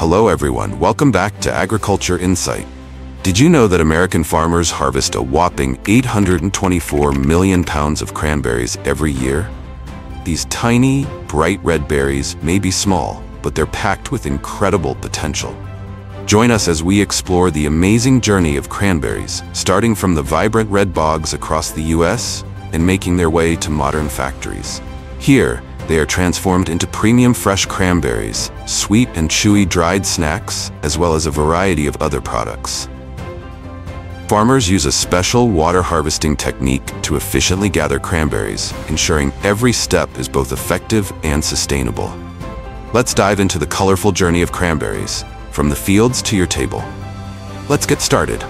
Hello everyone, welcome back to Agriculture Insight. Did you know that American farmers harvest a whopping 824 million pounds of cranberries every year? These tiny, bright red berries may be small, but they're packed with incredible potential. Join us as we explore the amazing journey of cranberries, starting from the vibrant red bogs across the US and making their way to modern factories. Here, they are transformed into premium fresh cranberries, sweet and chewy dried snacks, as well as a variety of other products. Farmers use a special water harvesting technique to efficiently gather cranberries, ensuring every step is both effective and sustainable. Let's dive into the colorful journey of cranberries, from the fields to your table. Let's get started.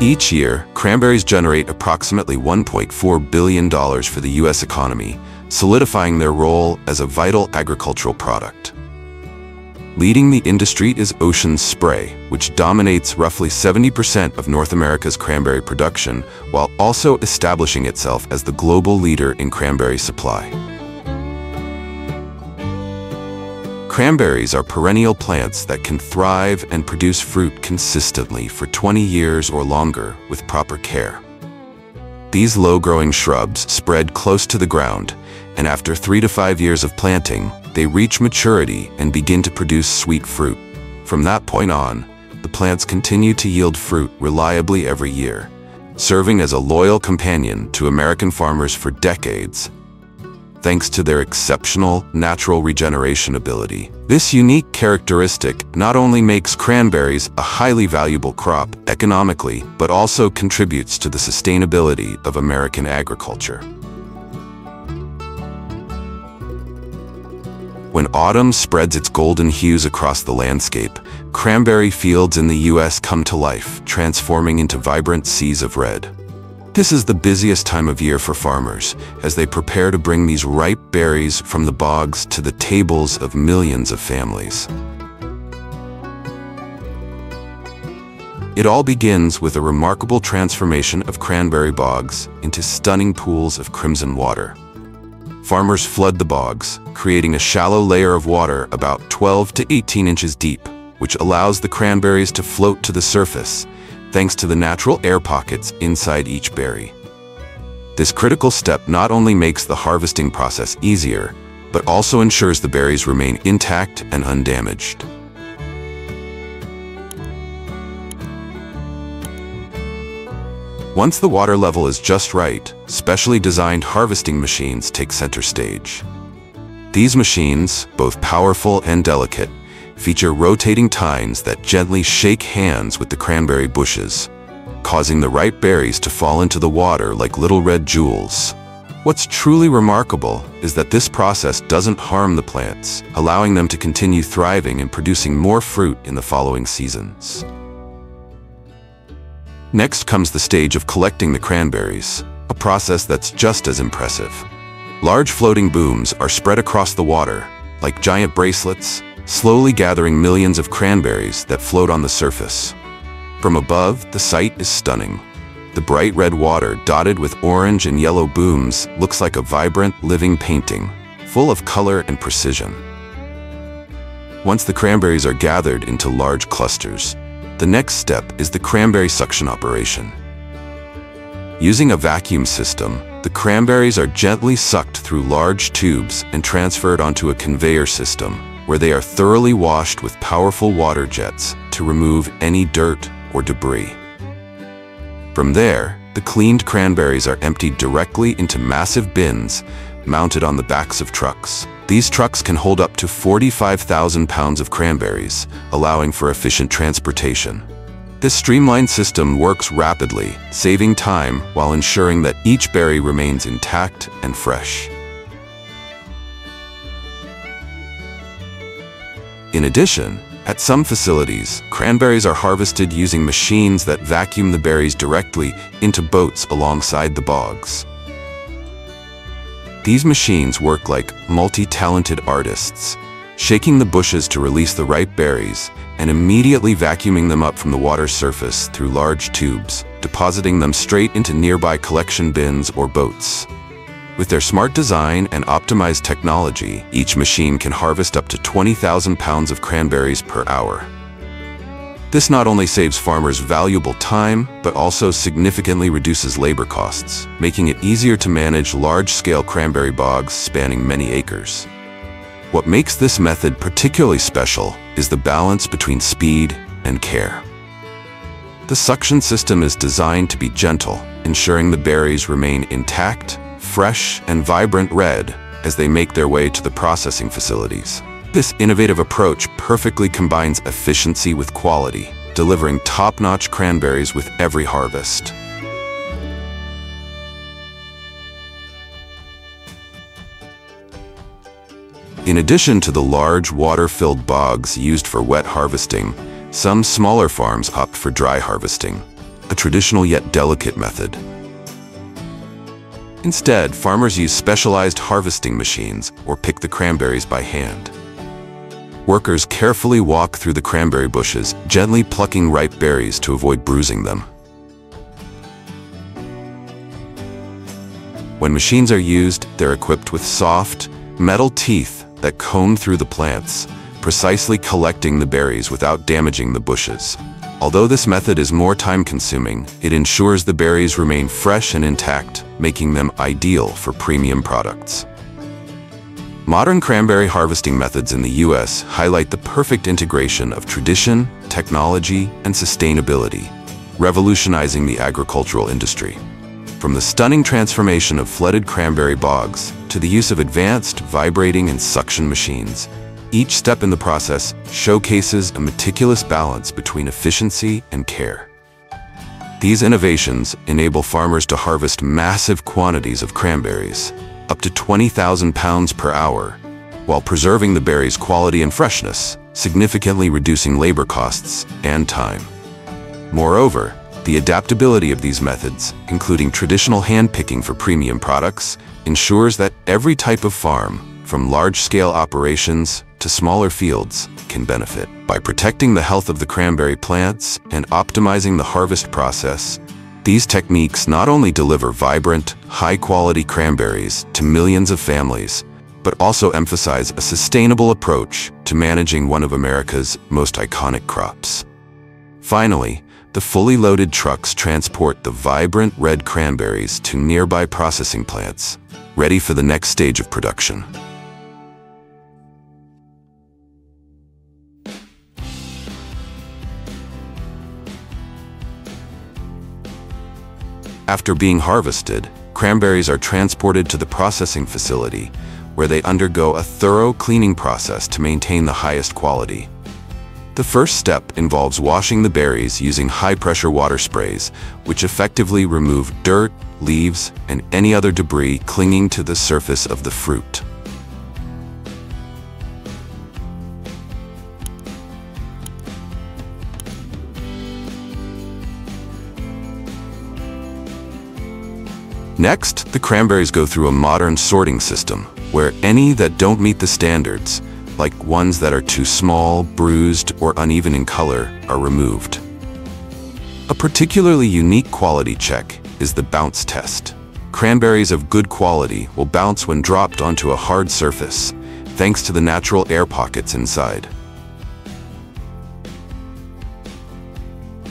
Each year, cranberries generate approximately $1.4 billion for the U.S. economy, solidifying their role as a vital agricultural product. Leading the industry is Ocean Spray, which dominates roughly 70% of North America's cranberry production, while also establishing itself as the global leader in cranberry supply. Cranberries are perennial plants that can thrive and produce fruit consistently for 20 years or longer with proper care. These low-growing shrubs spread close to the ground, and after 3 to 5 years of planting, they reach maturity and begin to produce sweet fruit. From that point on, the plants continue to yield fruit reliably every year, serving as a loyal companion to American farmers for decades. Thanks to their exceptional natural regeneration ability. This unique characteristic not only makes cranberries a highly valuable crop economically, but also contributes to the sustainability of American agriculture. When autumn spreads its golden hues across the landscape, cranberry fields in the U.S. come to life, transforming into vibrant seas of red. This is the busiest time of year for farmers, as they prepare to bring these ripe berries from the bogs to the tables of millions of families. It all begins with a remarkable transformation of cranberry bogs into stunning pools of crimson water. Farmers flood the bogs, creating a shallow layer of water about 12 to 18 inches deep, which allows the cranberries to float to the surface, thanks to the natural air pockets inside each berry. This critical step not only makes the harvesting process easier, but also ensures the berries remain intact and undamaged. Once the water level is just right, specially designed harvesting machines take center stage. These machines, both powerful and delicate, feature rotating tines that gently shake hands with the cranberry bushes, causing the ripe berries to fall into the water like little red jewels. What's truly remarkable is that this process doesn't harm the plants, allowing them to continue thriving and producing more fruit in the following seasons. Next comes the stage of collecting the cranberries, a process that's just as impressive. Large floating booms are spread across the water, like giant bracelets, slowly gathering millions of cranberries that float on the surface. From above, the sight is stunning. The bright red water dotted with orange and yellow booms looks like a vibrant, living painting, full of color and precision. Once the cranberries are gathered into large clusters, the next step is the cranberry suction operation. Using a vacuum system, the cranberries are gently sucked through large tubes and transferred onto a conveyor system, where they are thoroughly washed with powerful water jets to remove any dirt or debris. From there, the cleaned cranberries are emptied directly into massive bins mounted on the backs of trucks. These trucks can hold up to 45,000 pounds of cranberries, allowing for efficient transportation. This streamlined system works rapidly, saving time while ensuring that each berry remains intact and fresh. In addition, at some facilities, cranberries are harvested using machines that vacuum the berries directly into boats alongside the bogs. These machines work like multi-talented artists, shaking the bushes to release the ripe berries and immediately vacuuming them up from the water surface through large tubes, depositing them straight into nearby collection bins or boats. With their smart design and optimized technology, each machine can harvest up to 20,000 pounds of cranberries per hour. This not only saves farmers valuable time, but also significantly reduces labor costs, making it easier to manage large-scale cranberry bogs spanning many acres. What makes this method particularly special is the balance between speed and care. The suction system is designed to be gentle, ensuring the berries remain intact, fresh, and vibrant red as they make their way to the processing facilities. This innovative approach perfectly combines efficiency with quality, delivering top-notch cranberries with every harvest. In addition to the large water-filled bogs used for wet harvesting, some smaller farms opt for dry harvesting, a traditional yet delicate method. Instead, farmers use specialized harvesting machines or pick the cranberries by hand. Workers carefully walk through the cranberry bushes, gently plucking ripe berries to avoid bruising them. When machines are used, they're equipped with soft, metal teeth that comb through the plants, precisely collecting the berries without damaging the bushes. Although this method is more time-consuming, it ensures the berries remain fresh and intact, making them ideal for premium products. Modern cranberry harvesting methods in the U.S. highlight the perfect integration of tradition, technology, and sustainability, revolutionizing the agricultural industry. From the stunning transformation of flooded cranberry bogs to the use of advanced vibrating and suction machines, each step in the process showcases a meticulous balance between efficiency and care. These innovations enable farmers to harvest massive quantities of cranberries, up to 20,000 pounds per hour, while preserving the berries' quality and freshness, significantly reducing labor costs and time. Moreover, the adaptability of these methods, including traditional hand-picking for premium products, ensures that every type of farm, from large-scale operations to smaller fields, can benefit. By protecting the health of the cranberry plants and optimizing the harvest process, these techniques not only deliver vibrant, high-quality cranberries to millions of families, but also emphasize a sustainable approach to managing one of America's most iconic crops. Finally, the fully loaded trucks transport the vibrant red cranberries to nearby processing plants, ready for the next stage of production. After being harvested, cranberries are transported to the processing facility, where they undergo a thorough cleaning process to maintain the highest quality. The first step involves washing the berries using high-pressure water sprays, which effectively remove dirt, leaves, and any other debris clinging to the surface of the fruit. Next, the cranberries go through a modern sorting system, where any that don't meet the standards, like ones that are too small, bruised, or uneven in color, are removed. A particularly unique quality check is the bounce test. Cranberries of good quality will bounce when dropped onto a hard surface, thanks to the natural air pockets inside.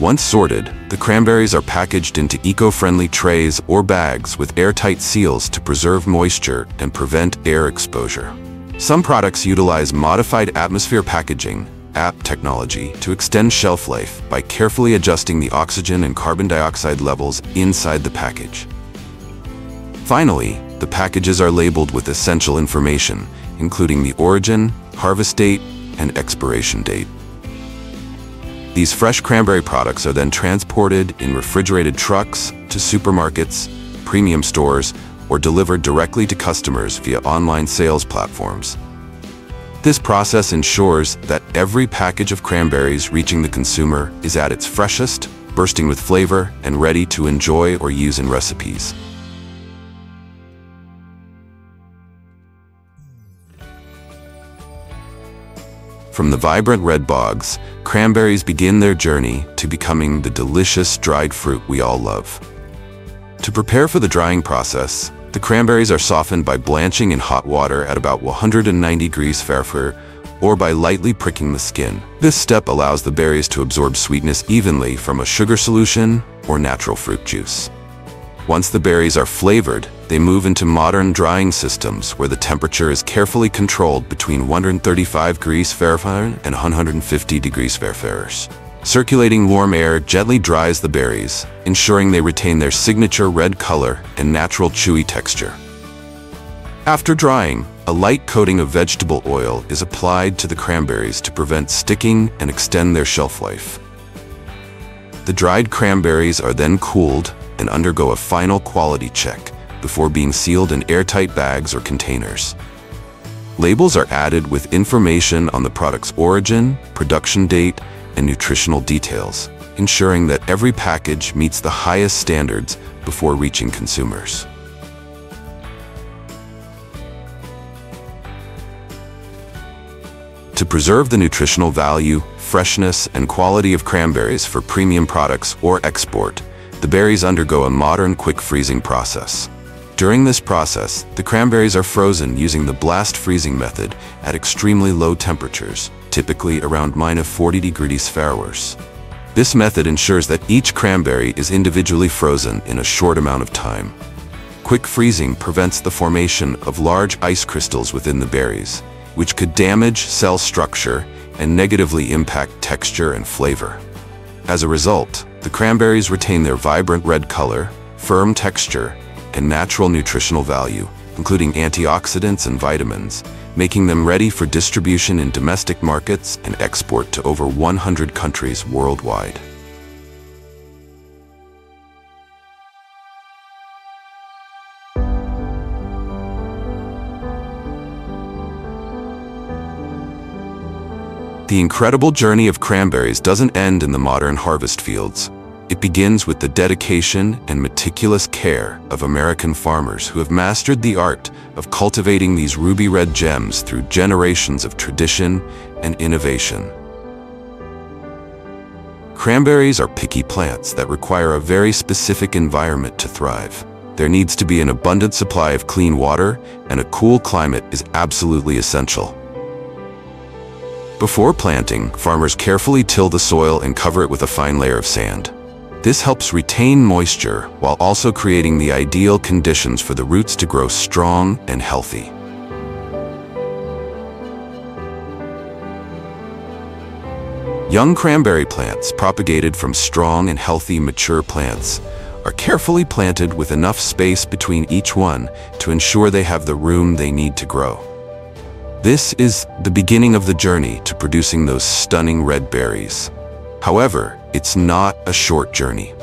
Once sorted, the cranberries are packaged into eco-friendly trays or bags with airtight seals to preserve moisture and prevent air exposure. Some products utilize modified atmosphere packaging (MAP) technology to extend shelf life by carefully adjusting the oxygen and carbon dioxide levels inside the package. Finally, the packages are labeled with essential information, including the origin, harvest date, and expiration date. These fresh cranberry products are then transported in refrigerated trucks to supermarkets, premium stores, or delivered directly to customers via online sales platforms. This process ensures that every package of cranberries reaching the consumer is at its freshest, bursting with flavor, and ready to enjoy or use in recipes. From the vibrant red bogs, cranberries begin their journey to becoming the delicious dried fruit we all love. To prepare for the drying process, the cranberries are softened by blanching in hot water at about 190 degrees Fahrenheit, or by lightly pricking the skin. This step allows the berries to absorb sweetness evenly from a sugar solution or natural fruit juice. Once the berries are flavored, they move into modern drying systems where the temperature is carefully controlled between 135 degrees Fahrenheit and 150 degrees Fahrenheit. Circulating warm air gently dries the berries, ensuring they retain their signature red color and natural chewy texture. After drying, a light coating of vegetable oil is applied to the cranberries to prevent sticking and extend their shelf life. The dried cranberries are then cooled and undergo a final quality check before being sealed in airtight bags or containers. Labels are added with information on the product's origin, production date, and nutritional details, ensuring that every package meets the highest standards before reaching consumers. To preserve the nutritional value, freshness, and quality of cranberries for premium products or export, the berries undergo a modern quick freezing process. During this process, the cranberries are frozen using the blast freezing method at extremely low temperatures, typically around -40 degrees Fahrenheit. This method ensures that each cranberry is individually frozen in a short amount of time. Quick freezing prevents the formation of large ice crystals within the berries, which could damage cell structure and negatively impact texture and flavor. As a result, the cranberries retain their vibrant red color, firm texture, and natural nutritional value, including antioxidants and vitamins, making them ready for distribution in domestic markets and export to over 100 countries worldwide. The incredible journey of cranberries doesn't end in the modern harvest fields. It begins with the dedication and meticulous care of American farmers who have mastered the art of cultivating these ruby-red gems through generations of tradition and innovation. Cranberries are picky plants that require a very specific environment to thrive. There needs to be an abundant supply of clean water, and a cool climate is absolutely essential. Before planting, farmers carefully till the soil and cover it with a fine layer of sand. This helps retain moisture while also creating the ideal conditions for the roots to grow strong and healthy. Young cranberry plants propagated from strong and healthy mature plants are carefully planted with enough space between each one to ensure they have the room they need to grow. This is the beginning of the journey to producing those stunning red berries. However, it's not a short journey.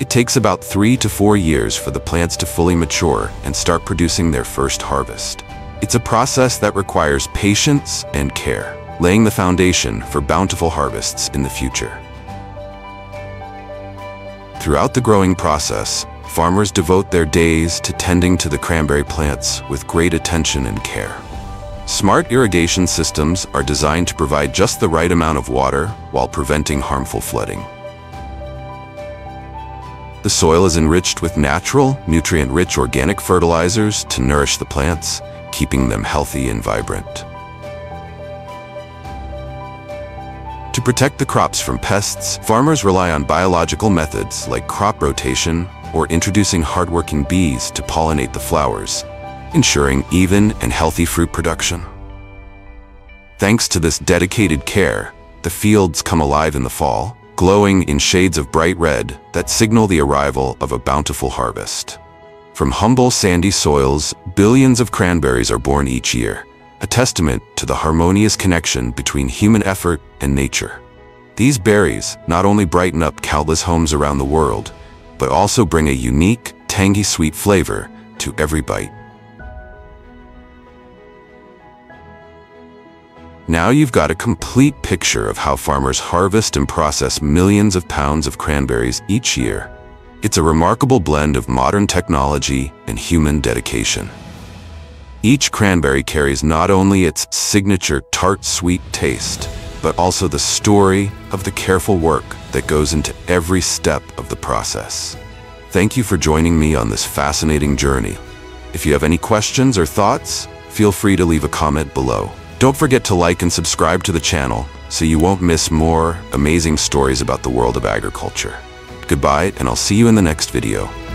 It takes about 3 to 4 years for the plants to fully mature and start producing their first harvest. It's a process that requires patience and care, laying the foundation for bountiful harvests in the future. Throughout the growing process, farmers devote their days to tending to the cranberry plants with great attention and care. Smart irrigation systems are designed to provide just the right amount of water while preventing harmful flooding. The soil is enriched with natural, nutrient-rich organic fertilizers to nourish the plants, keeping them healthy and vibrant. To protect the crops from pests, farmers rely on biological methods like crop rotation or introducing hardworking bees to pollinate the flowers, ensuring even and healthy fruit production. Thanks to this dedicated care, the fields come alive in the fall, glowing in shades of bright red that signal the arrival of a bountiful harvest. From humble sandy soils, billions of cranberries are born each year, a testament to the harmonious connection between human effort and nature. These berries not only brighten up countless homes around the world, but also bring a unique, tangy sweet flavor to every bite. Now you've got a complete picture of how farmers harvest and process millions of pounds of cranberries each year. It's a remarkable blend of modern technology and human dedication. Each cranberry carries not only its signature tart-sweet taste, but also the story of the careful work that goes into every step of the process. Thank you for joining me on this fascinating journey. If you have any questions or thoughts, feel free to leave a comment below. Don't forget to like and subscribe to the channel so you won't miss more amazing stories about the world of agriculture. Goodbye, and I'll see you in the next video.